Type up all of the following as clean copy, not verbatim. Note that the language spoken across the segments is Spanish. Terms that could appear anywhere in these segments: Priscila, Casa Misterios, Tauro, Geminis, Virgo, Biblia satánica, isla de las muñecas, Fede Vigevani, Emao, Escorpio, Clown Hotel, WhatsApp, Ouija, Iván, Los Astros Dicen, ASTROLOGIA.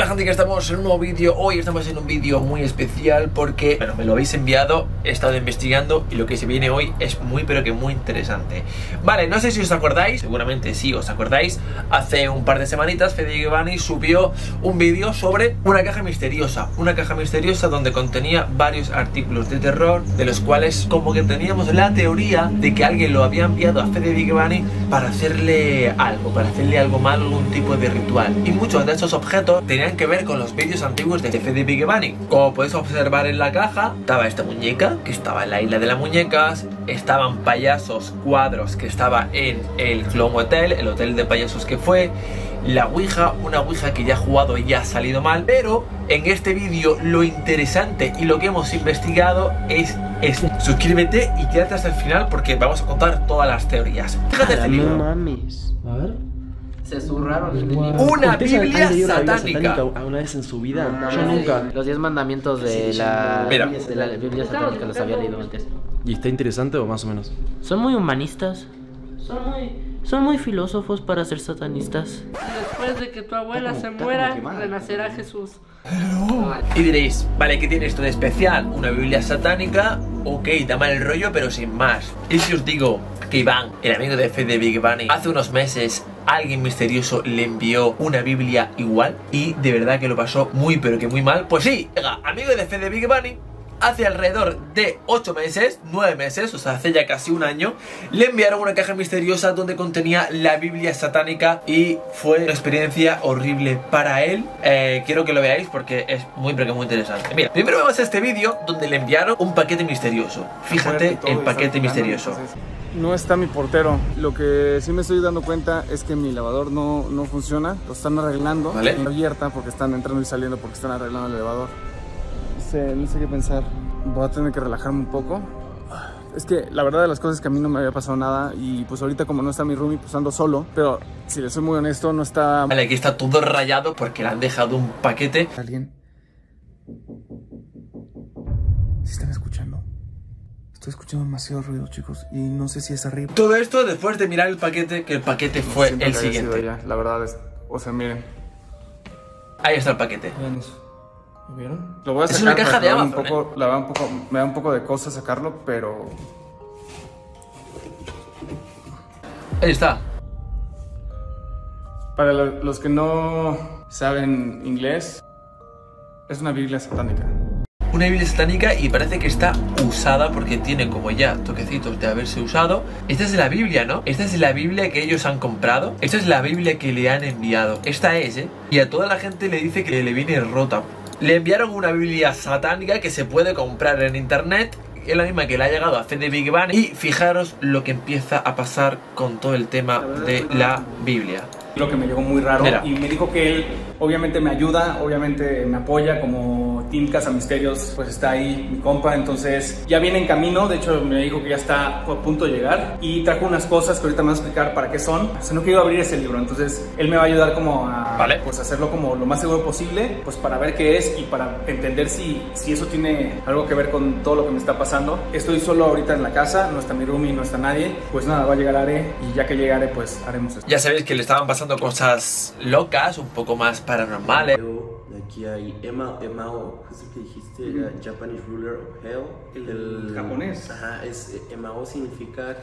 Hola gente, que estamos en un nuevo vídeo. Hoy estamos en un vídeo muy especial porque, bueno, me lo habéis enviado, he estado investigando y lo que se viene hoy es muy pero que muy interesante. Vale, no sé si os acordáis, seguramente sí os acordáis, hace un par de semanitas Fede Vigevani subió un vídeo sobre una caja misteriosa donde contenía varios artículos de terror, de los cuales como que teníamos la teoría de que alguien lo había enviado a Fede Vigevani para hacerle algo, malo, algún tipo de ritual. Y muchos de estos objetos tenían que ver con los vídeos antiguos de Fede Vigevani. Como podéis observar en la caja, estaba esta muñeca, que estaba en la isla de las muñecas. Estaban payasos, cuadros, que estaba en el Clown Hotel, el hotel de payasos que fue. La ouija, una ouija que ya ha jugado y ya ha salido mal. Pero en este vídeo lo interesante y lo que hemos investigado es esto. Suscríbete y quédate hasta el final porque vamos a contar todas las teorías. Fíjate este libro. Mames. A ver. Se zurraron. Una Biblia satánica. ¿Alguna vez en su vida? No, yo nunca. Los 10 mandamientos de la Biblia satánica los había leído antes. ¿Y está interesante o más o menos? Son muy humanistas. Son muy filósofos para ser satanistas. Después de que tu abuela se muera, renacerá Jesús. Hello. Y diréis, vale, ¿qué tiene esto de especial? Una Biblia satánica, ok, da mal el rollo, pero sin más. Y si os digo que Iván, el amigo de Fede Vigevani, hace unos meses alguien misterioso le envió una Biblia igual y de verdad que lo pasó muy pero que muy mal, pues sí, amigo de Fede Vigevani, hace alrededor de 8 meses, 9 meses, o sea, hace ya casi un año, le enviaron una caja misteriosa donde contenía la Biblia satánica y fue una experiencia horrible para él. Quiero que lo veáis porque es muy, pero que muy interesante. Mira, primero vemos este vídeo donde le enviaron un paquete misterioso. Fíjate el paquete misterioso. No está mi portero. Lo que sí me estoy dando cuenta es que mi lavador no funciona. Lo están arreglando. ¿Vale? Está abierta porque están entrando y saliendo porque están arreglando el elevador. No sé qué pensar. Voy a tener que relajarme un poco. Es que la verdad de las cosas es que a mí no me había pasado nada. Y pues ahorita como no está mi roomie, pues ando solo. Pero si le soy muy honesto, no está... Vale, aquí está todo rayado porque le han dejado un paquete. ¿Alguien? ¿Sí están escuchando? Estoy escuchando demasiado ruido, chicos. Y no sé si es arriba. Todo esto después de mirar el paquete, que el paquete fue el siguiente. La verdad es... O sea, miren. Ahí está el paquete. Vean eso. ¿Vieron? Lo voy a sacar. Es una caja de Amazon, me da un poco de cosa sacarlo, pero... Ahí está. Para los que no saben inglés, es una Biblia satánica. Una Biblia satánica y parece que está usada porque tiene como ya toquecitos de haberse usado. Esta es la Biblia, ¿no? Esta es la Biblia que ellos han comprado. Esta es la Biblia que le han enviado. Esta es, ¿eh? Y a toda la gente le dice que le viene rota. Le enviaron una Biblia satánica que se puede comprar en internet. Es la misma que le ha llegado a Fede Vigevani. Y fijaros lo que empieza a pasar con todo el tema de la Biblia. Lo que me llegó muy raro. Mira. Y me dijo que él obviamente me ayuda, obviamente me apoya como Team Casa Misterios, pues está ahí mi compa, entonces ya viene en camino, de hecho me dijo que ya está a punto de llegar y trajo unas cosas que ahorita me va a explicar para qué son. O sea, no quiero abrir ese libro, entonces él me va a ayudar como a, ¿vale?, pues hacerlo como lo más seguro posible, pues para ver qué es y para entender si eso tiene algo que ver con todo lo que me está pasando. Estoy solo ahorita en la casa, no está mi roomie, no está nadie, pues nada, va a llegar Are y ya que llegue Are, pues haremos esto. Ya sabéis que le estaban pasando cosas locas, un poco más paranormales. Aquí hay Emao, es el que dijiste, era Japanese Ruler of Hell. El japonés. Ajá, Emao significa,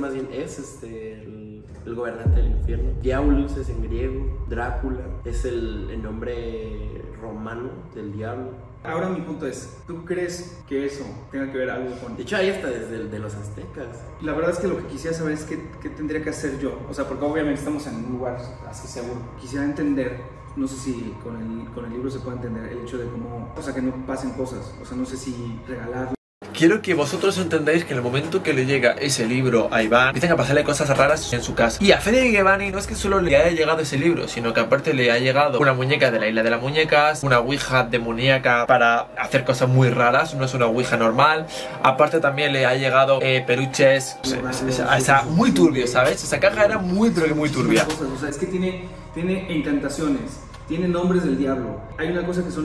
más bien es el gobernante del infierno. Diabolus es en griego, Drácula es el nombre romano del diablo. Ahora mi punto es, ¿tú crees que eso tenga que ver algo con...? De hecho ahí está desde el de los aztecas. La verdad es que lo que quisiera saber es qué tendría que hacer yo. O sea, porque obviamente estamos en un lugar así seguro. Quisiera entender, no sé si con el libro se puede entender el hecho de cómo... O sea, que no pasen cosas. O sea, no sé si regalarlo. Quiero que vosotros entendáis que en el momento que le llega ese libro a Iván, empiezan a pasarle cosas raras en su casa. Y a Fede Vigevani no es que solo le haya llegado ese libro, sino que aparte le ha llegado una muñeca de la isla de las muñecas, una ouija demoníaca para hacer cosas muy raras, no es una ouija normal. Aparte también le ha llegado peluches, o sea, muy turbio, ¿sabes? Esa caja era muy, pero muy turbia. O sea, es que tiene encantaciones. Tiene nombres del diablo. Hay una cosa que son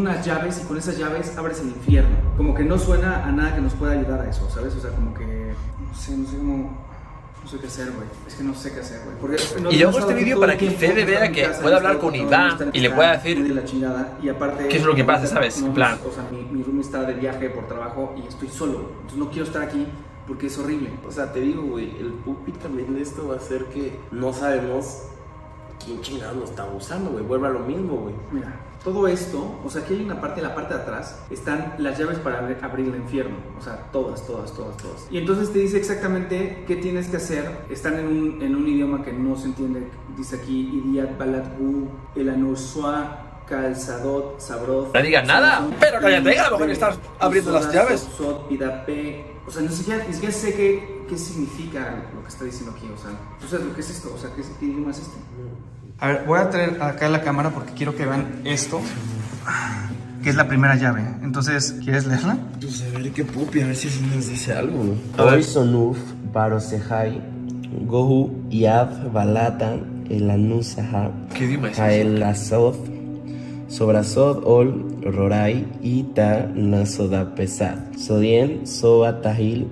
unas llaves y con esas llaves abres el infierno. Como que no suena a nada que nos pueda ayudar a eso, ¿sabes? O sea, como que... No sé cómo... No sé qué hacer, güey. Es que no sé qué hacer, güey. No, y yo hago este vídeo para que Fede vea que pueda hablar con Iván y le pueda decir de la chingada, y aparte, qué es lo que pasa, ¿sabes? En plan, o sea, mi roomie está de viaje por trabajo y estoy solo. Entonces no quiero estar aquí porque es horrible. O sea, te digo, güey, el pupit también de esto va a ser que no sabemos quién chingado nos está abusando, güey. Vuelve a lo mismo, güey. Mira, todo esto, o sea, aquí hay una parte, en la parte de atrás están las llaves para abrir el infierno. O sea, todas. Y entonces te dice exactamente qué tienes que hacer. Están en un idioma que no se entiende. Dice aquí, Idiat Balatbu, El Anursua, Calzadot, Sabrot. No digas nada, pero cállate, a lo mejor estás abriendo las llaves. O sea, ni siquiera sé qué significa lo que está diciendo aquí. O sea, ¿tú sabes lo que es esto? O sea, ¿qué idioma es este? A ver, voy a traer acá la cámara porque quiero que vean esto, que es la primera llave. Entonces, ¿quieres leerla? Pues a ver qué pupi, a ver si nos dice algo. Oisonuf, Barosehai, Gohu, Yav, Balatan, Elanusaha, Kaelazoth, Sobrasod, Ol, Rorai, Ita, Nasodapesad, Sodien, Soba, Tahil,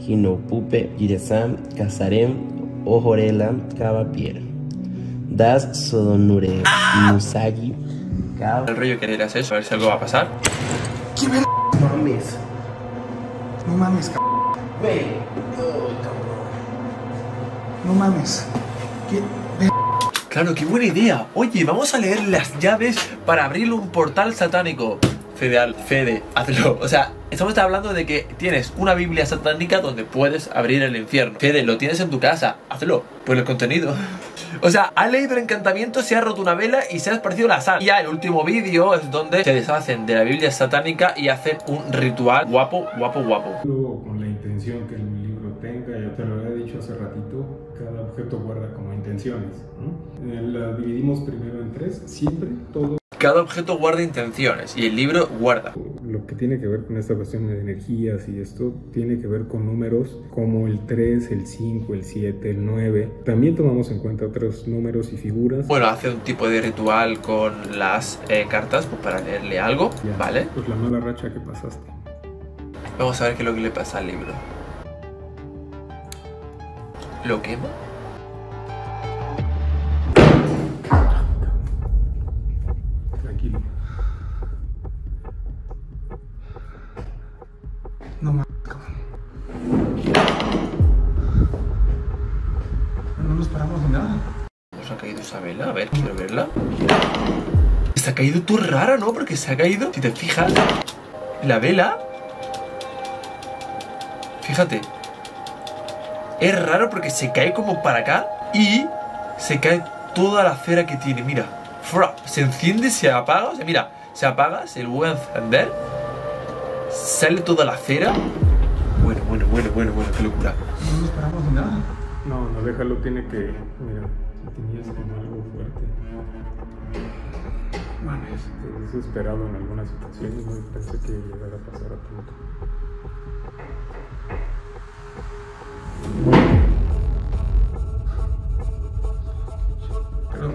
Ginopupe, Giresam, Kazarem, Ojorela, Kabapier. Das Sodonure Musagi. El rollo que dirás eso, a ver si algo va a pasar. ¿Qué ver? No mames. No mames, cabrón. Güey. No mames. ¿Qué? Claro, qué buena idea. Oye, vamos a leer las llaves para abrir un portal satánico. Fede, hazlo. O sea, estamos hablando de que tienes una Biblia satánica donde puedes abrir el infierno. Fede, lo tienes en tu casa, hazlo por el contenido. O sea, ha leído el encantamiento, se ha roto una vela y se ha esparcido la sal. Y ya el último vídeo es donde se deshacen de la Biblia satánica y hacen un ritual guapo. Con la intención que el libro tenga, ya te lo había dicho hace ratito, cada objeto guarda como intenciones, ¿no? La dividimos primero en tres, siempre, todo. Cada objeto guarda intenciones y el libro guarda. Lo que tiene que ver con esta cuestión de energías y esto tiene que ver con números como el 3, el 5, el 7, el 9. También tomamos en cuenta otros números y figuras. Bueno, hace un tipo de ritual con las cartas, pues, para leerle algo, ya, ¿vale? Pues la mala racha que pasaste. Vamos a ver qué es lo que le pasa al libro. ¿Lo quema? No mames, no nos paramos ni nada. ¿Nos ha caído esa vela? A ver, quiero verla. Se ha caído tú rara, ¿no? Porque se ha caído, si te fijas, la vela. Fíjate. Es raro porque se cae como para acá y se cae toda la cera que tiene, mira. Se enciende, se apaga, o sea, mira, se apaga, se vuelve a encender. Sale toda la cera. Bueno, qué locura. No nos paramos de nada. No, déjalo, tiene que... Mira, tenías como algo fuerte. Mames. Estoy desesperado en algunas situaciones, no pensé que llegara a pasar a punto. Pero,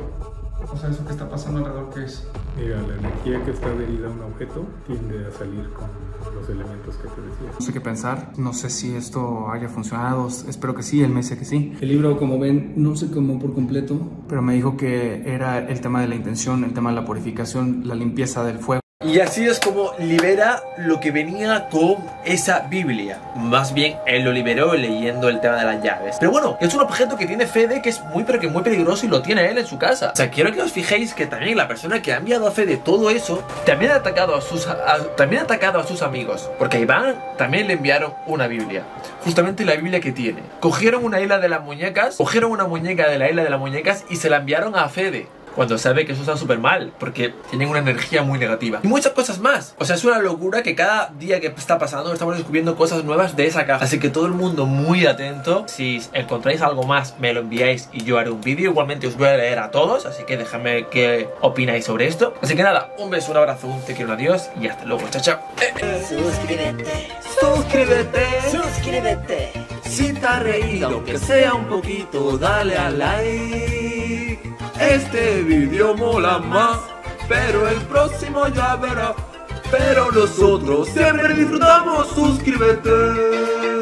o sea, eso que está pasando alrededor, ¿qué es? Mira, la energía que está adherida a un objeto tiende a salir con los elementos que te decía. No sé qué pensar, no sé si esto haya funcionado, espero que sí, él me dice que sí. El libro, como ven, no se quemó por completo, pero me dijo que era el tema de la intención, el tema de la purificación, la limpieza del fuego. Y así es como libera lo que venía con esa Biblia. Más bien, él lo liberó leyendo el tema de las llaves. Pero bueno, es un objeto que tiene Fede, que es muy, pero que muy peligroso, y lo tiene él en su casa. O sea, quiero que os fijéis que también la persona que ha enviado a Fede todo eso también ha atacado a sus amigos. Porque a Iván también le enviaron una Biblia. Justamente la Biblia que tiene. Cogieron una isla de las muñecas, cogieron una muñeca de la isla de las muñecas y se la enviaron a Fede. Cuando sabe que eso está súper mal, porque tienen una energía muy negativa. Y muchas cosas más. O sea, es una locura que cada día que está pasando estamos descubriendo cosas nuevas de esa caja. Así que todo el mundo muy atento. Si encontráis algo más, me lo enviáis y yo haré un vídeo. Igualmente os voy a leer a todos, así que dejadme qué opináis sobre esto. Así que nada, un beso, un abrazo, un te quiero, un adiós y hasta luego. Chao, chao. Suscríbete. Si te ha reído, aunque sea un poquito, dale a like. Este video mola más, pero el próximo ya verá. Pero nosotros siempre disfrutamos, suscríbete.